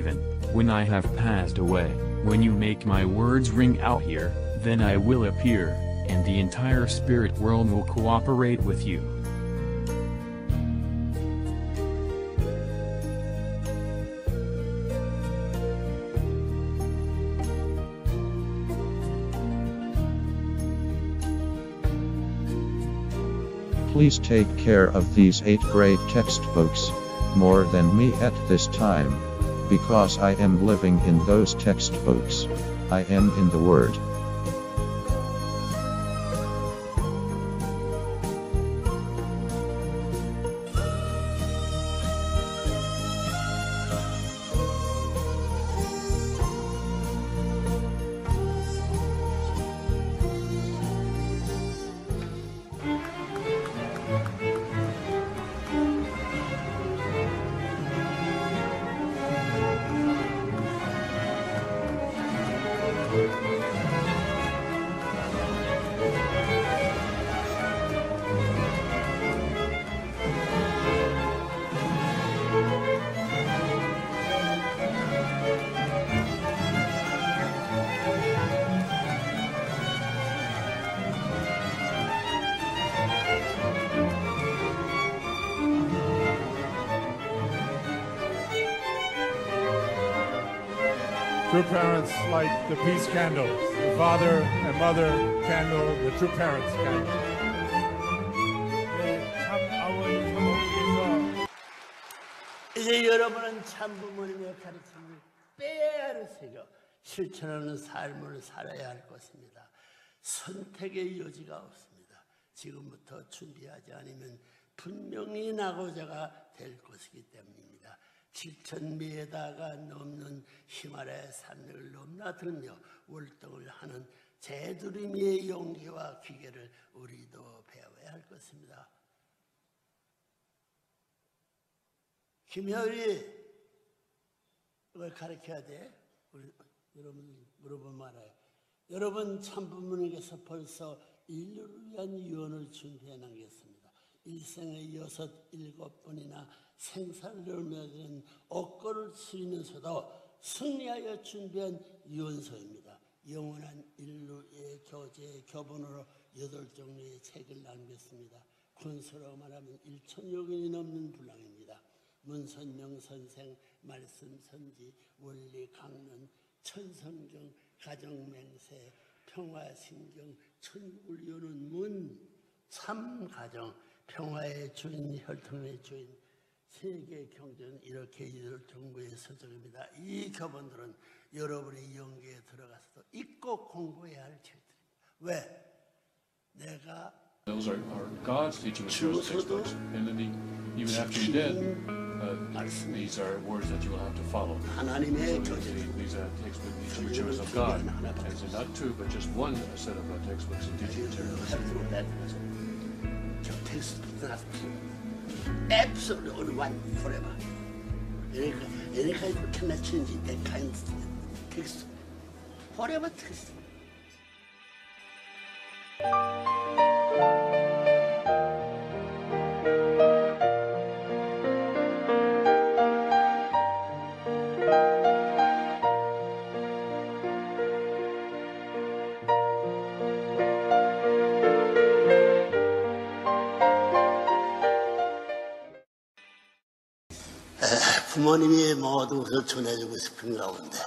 even when I have passed away, when you make my words ring out here, then I will appear, and the entire spirit world will cooperate with you. Please take care of these 8 great textbooks, more than me at this time, because I am living in those textbooks. I am in the Word. True parents light the peace candle, the father and mother candle, the true parents candle. 네, 참 아버지 부모님께서 이제 여러분은 참 부모님의 가르침을 빼앗아 새겨 실천하는 삶을 살아야 할 것입니다. 선택의 여지가 없습니다. 지금부터 준비하지 않으면 분명히 낙오자가 될 것이기 때문입니다. 7,000미에다가 넘는 히말라야 산을 넘나들며 월등을 하는 제두리미의 용기와 기계를 우리도 배워야 할 것입니다. 김효리, 이걸 가르쳐야 돼. 우리, 여러분 물어보면 말아요. 여러분 참부모님께서 벌써 인류를 위한 유언을 준비해 남겼습니다. 일생에 6, 7번이나 생사를 맺은 억거를 치르면서도 승리하여 준비한 유언서입니다. 영원한 인류의 교재의 교본으로 8종류의 책을 남겼습니다. 군서로 말하면 1,000여 권이 넘는 분량입니다. 문선명 선생, 말씀선지, 원리 강론, 천성경, 가정맹세, 평화신경, 천국을 여는 문, 참가정, 평화의 주인, 혈통의 주인, 세계 경제는 이렇게 8종류의 서적입니다. 이 교본들은 여러분이 연계에 들어가서도 읽고 공부해야 할 책들입니다. 왜? 내가 주어서도 하나님의 교재를 absolutely only one forever. Any kind of cannot change it, that kind of text. Forever text. 부모님이 모든 것을 전해주고 싶은 가운데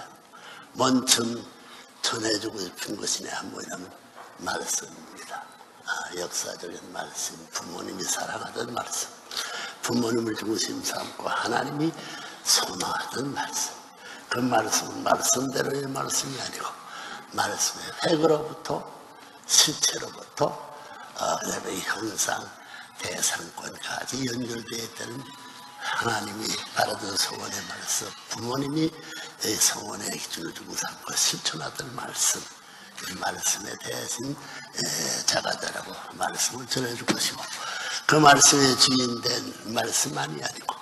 먼저 전해주고 싶은 것이 뭐냐면 말씀입니다. 역사적인 말씀, 부모님이 사랑하던 말씀, 부모님을 중심 삼고 하나님이 선호하던 말씀. 그 말씀은 말씀대로의 말씀이 아니고 말씀의 핵으로부터 실체로부터 형상, 대상권까지 연결되어 있다는 하나님이 바라던 소원의 말씀, 부모님이 소원의 기준을 두고 삼고 실천하던 말씀, 그 말씀에 대신 자가들하고 말씀을 전해줄 것이고, 그 말씀의 주인된 말씀만이 아니고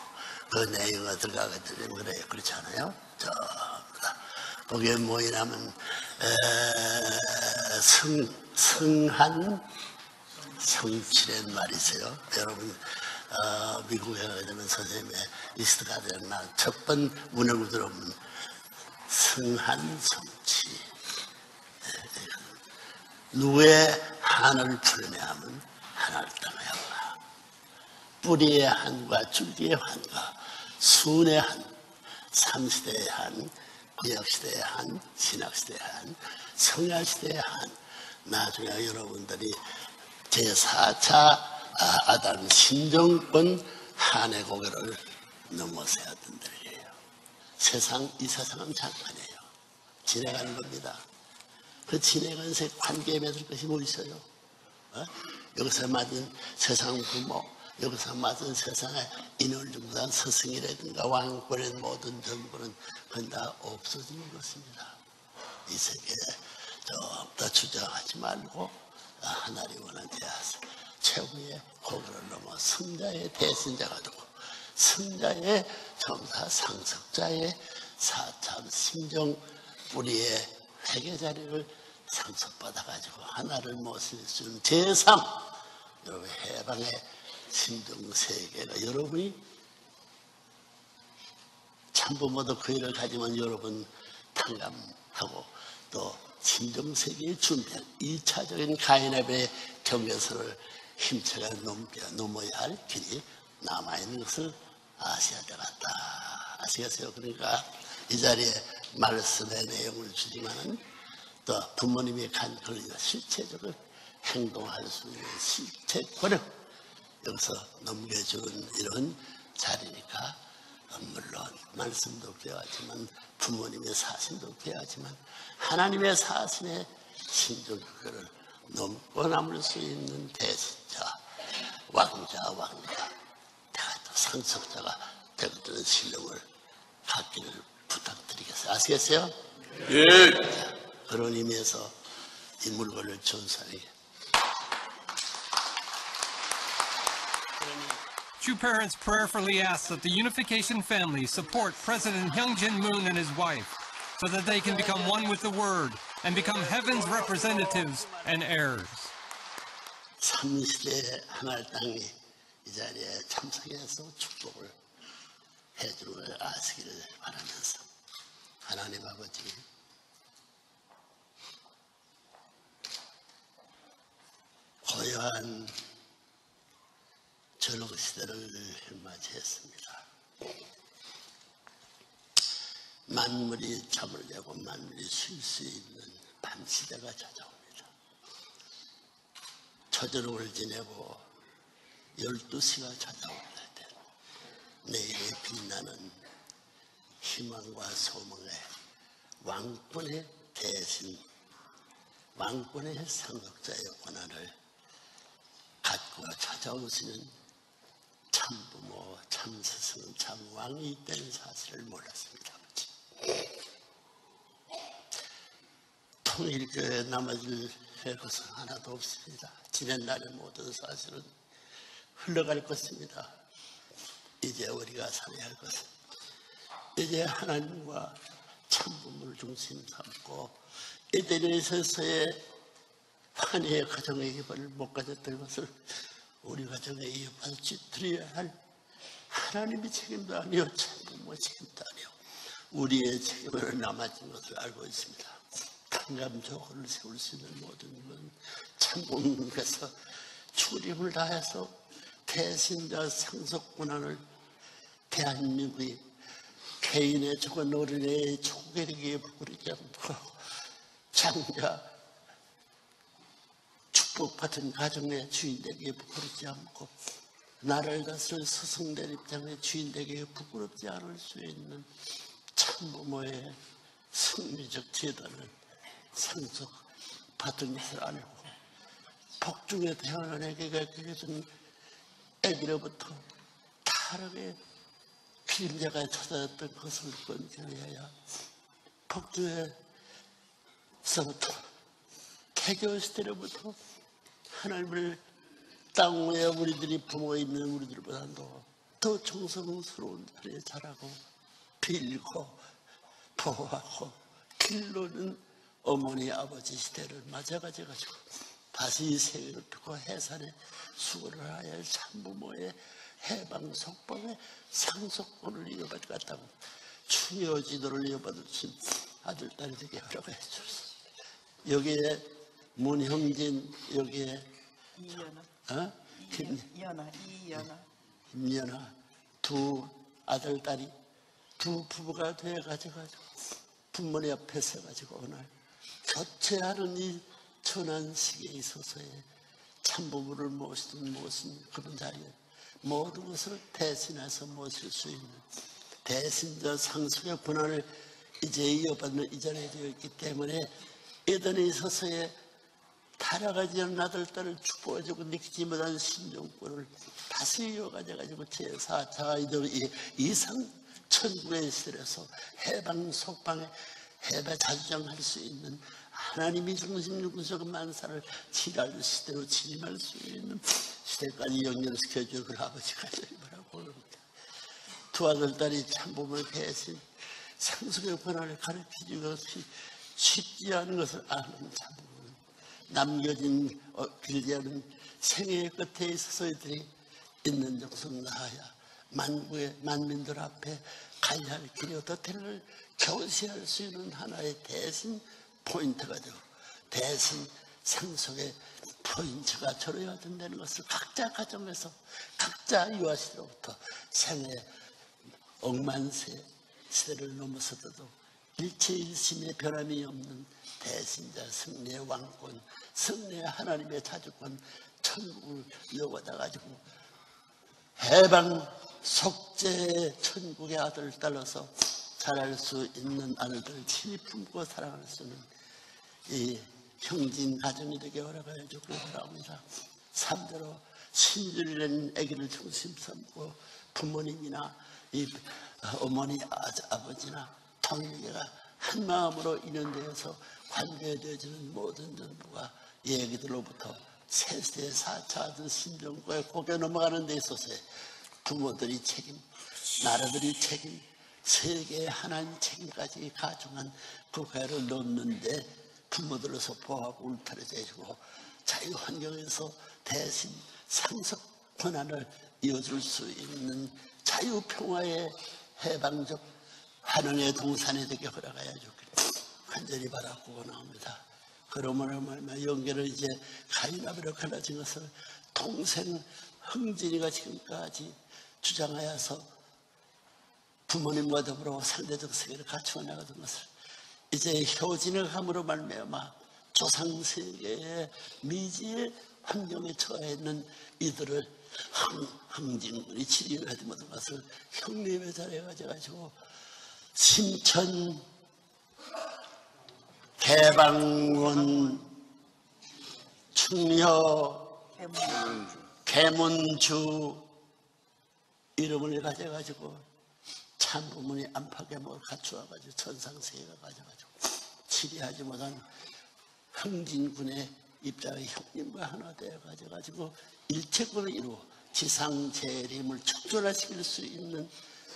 그 내용에 들어가게 되면 그래요. 그렇지 않아요? 거기에 뭐이냐면 성한 성실한 말이세요. 여러분 미국에 가게 되면 선생님의 리스트가 되었나. 첫 번 문학을 들어보면 승한 성취. 누에 한을 풀며 하면 한을 따라야 한다. 뿌리의 한과 줄기의 한과 순의 한, 삼시대의 한, 구약시대의 한, 신학시대의 한, 성야시대의 한. 나중에 여러분들이 제4차 아담 신정권 한의 고개를 넘어서야 된다는 얘기예요. 세상, 이 세상은 잠깐이에요. 지나가는 겁니다. 그 지내가면서 관계에 맺을 것이 뭐 있어요? 어? 여기서 맞은 세상 부모, 여기서 맞은 세상의 인월중단 스승이라든가 왕권의 모든 정부는 그건 다 없어지는 것입니다. 이 세계에 좀 더 주장하지 말고 하나님 원한 대하사 최후의 고개를 넘어 승자의 대승자가 되고 승자의 점사 상속자의 사참 심정 뿌리의 회개 자리를 상속받아가지고 하나를 모실 수 있는 제3 여러분 해방의 신정세계가 여러분이 참부모도 그 일을 가지면 여러분 탕감하고 또 신정세계의 준비한 2차적인 가인앱의 경계선을 힘차게 넘어야 할 길이 남아있는 것을 아셔야 되겠다. 아시겠어요? 그러니까 이 자리에 말씀의 내용을 주지만은 또 부모님이 간 권리가 실체적으로 행동할 수 있는 실체 권력 여기서 넘겨주는 이런 자리니까 물론 말씀도 필요하지만 부모님의 사심도 필요하지만 하나님의 사심의 신조교를 넘고 남을 수 있는 대신자 왕자 내가 또 상속자가 되어드는 신령을 갖기를 부탁드리겠습니다. 아시겠어요? 예. 자, 그런 의미에서 이 물건을 준 사람이. Two parents prayerfully ask that the Unification family support President Hyung Jin Moon and his wife so that they can become one with the Word and become heaven's representatives and heirs. 3시대 하늘 땅이 이 자리에 참석해서 축복을 해주를 아시기를 바라면서 하나님 아버지 고요한 전후시대를 맞이했습니다. 만물이 잠을 자고 만물이 쉴 수 있는 밤시대가 찾아옵니다. 초저녁을 지내고 12시가 찾아옵니다. 내일의 빛나는 희망과 소망의 왕권의 대신 왕권의 상속자의 권한을 갖고 찾아오시는 참부모, 참스승, 참왕이 있다는 사실을 몰랐습니다. 아버지. 통일교회 남아질 것은 하나도 없습니다. 지난 날의 모든 사실은 흘러갈 것입니다. 이제 우리가 살아야 할 것은 이제 하나님과 참부모를 중심 삼고 에덴에서의 환희의 가정의 이별을 못 가졌던 것을 우리 가정의 이별을 짙어야 할 하나님의 책임도 아니요 참부모의 책임도 아니요 우리의 책임으로 남아진 것을 알고 있습니다. 탕감조건을 세울 수 있는 모든 건 참부모님께서 출입을 다해서 대신자 상속 권한을 대한민국이 개인의 조건 어린애의 초계력에 부끄럽지 않고 장자 축복받은 가정의 주인되기에 부끄럽지 않고 나를 다스릴 스승된 입장의 주인되기에 부끄럽지 않을 수 있는 참부모의 승리적 재단을 상속받은 것을 알고 복중에 태어난 애기가 그것은 애기로부터 타락의 그림자가 찾아왔던 것을 건져내야 복주에서부터 태교시대로부터 하나님을 땅 위에 우리들이 부모가 있는 우리들보다도 더 정성스러운 자리에 자라고 빌고 보호하고 길러는 어머니 아버지 시대를 맞아가지고 다시 이 세계를 펴고 해산에 수고를 하여 참부모의 해방송법의 상속권을 이어받을 것 같다고 추여 지도를 이어받을 수 있는 아들, 딸에게 허락을 해줬어. 여기에 문형진, 여기에 이연아, 김연아 두 아들, 딸이 두 부부가 돼가지고 부모님 앞에 서가지고 오늘 교체하는 이 천한 시기에 있어서의 참부부를 모시든 모신 그런 자리에 모든 것을 대신해서 모실 수 있는 대신자 상속의 권한을 이제 이어받는 이전에 되어 있기 때문에 예전에 있어서의 타락하지 않은 아들, 딸을 축복해주고 느끼지 못한 신종권을 다시 이어가져가지고 제4차 이상 천국의 시절에서 해방 속방에 해배 자주장할 수 있는 하나님이 중심적으로 만사를 지랄 시대로 진입할 수 있는 시대까지 연결시켜주는 그 아버지가 되라고 오는 겁니다. 두 아들, 딸이 참부모를 대신 상속의 권한을 가르치는 것이 쉽지 않은 것을 아는 참부모는 남겨진 길지 않은 생애의 끝에 있어서 이들이 있는 정성 나아야 만국의 만민들 앞에 가야 할 길이 어떻게를 교세할 수 있는 하나의 대신 포인트가 되고 대신 상속의 포인트가 저러야 된다는 것을 각자 가정에서 각자 유아시로부터 생애 억만세 시대를 넘어서도 일체 일심의 변함이 없는 대신자 승리의 왕권, 승리의 하나님의 자주권, 천국을 이어받아가지고 해방 속죄의 천국의 아들 딸로서 자랄 수 있는 아들들 친히 품고 사랑할 수 있는 이 형진 가정이 되게 허락을 해주고 바랍니다. 3대로 신주리라는 아기를 중심 삼고 부모님이나 이 어머니, 아버지나 동료가 한 마음으로 인연되어서 관계되어지는 모든 정부가 이 아기들로부터 세 세, 4차 신정권에 고개 넘어가는 데 있어서 부모들이 책임, 나라들이 책임, 세계의 하나님 책임까지 가중한 그 괴를 넘는데 부모들로서 보호하고 울타리되고 자유 환경에서 대신 상속 권한을 이어줄 수 있는 자유 평화의 해방적 하늘의 동산이 되게 허락하여 주기를 간절히 바라고 나옵니다. 그러므로 말미암아 연계를 이제 가인아벨로 갈라진 것을 동생 흥진이가 지금까지 주장하여서 부모님과 더불어 상대적 세계를 갖추어 나가던 것을 이제 효진을 함으로 말미암아 조상세계의 미지의 환경에 처해 있는 이들을 흥진군이 치료하지 못한 것을 형님의 자리에 가져가지고 신천 개방원 충녀 개문주 이름을 가져가지고 참부모니 안팎에 뭘 갖추어가지고 천상세계가 가져가지고 치리하지 못한 흥진군의 입장의 형님과 하나 되어가지고 일체권을 이루어 지상재림을 척결시킬 수 있는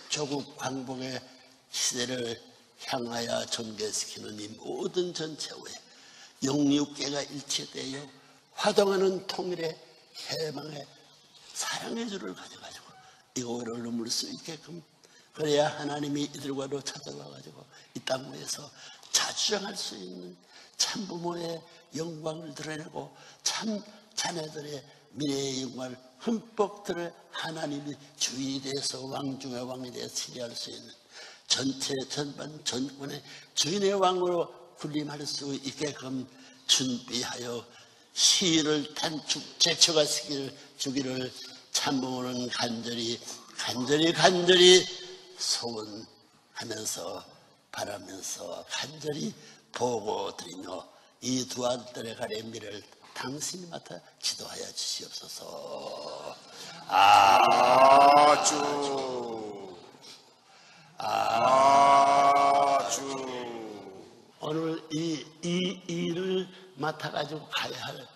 조국 광복의 시대를 향하여 전개시키는 이 모든 전체후에 영육계가 일체되어 화동하는 통일의 해방의 사랑의 줄을 가져가지고 이거를 넘을 수 있게끔 그래야 하나님이 이들과로 찾아와가지고 이 땅 위에서 자주장할 수 있는 참부모의 영광을 드러내고 참 자네들의 미래의 영광을 흠뻑 드러 하나님이 주인이 돼서 왕 중의 왕이 돼서 치리할 수 있는 전체 전반 전권의 주인의 왕으로 군림할 수 있게끔 준비하여 시위를 단축 제쳐가 주기를 참부모는 간절히 소원하면서 바라면서 간절히 보고 드리며 이 두 아들의 가래미를 당신이 맡아 기도하여 주시옵소서. 아주 아주 오늘 이 일을 맡아가지고 가야 할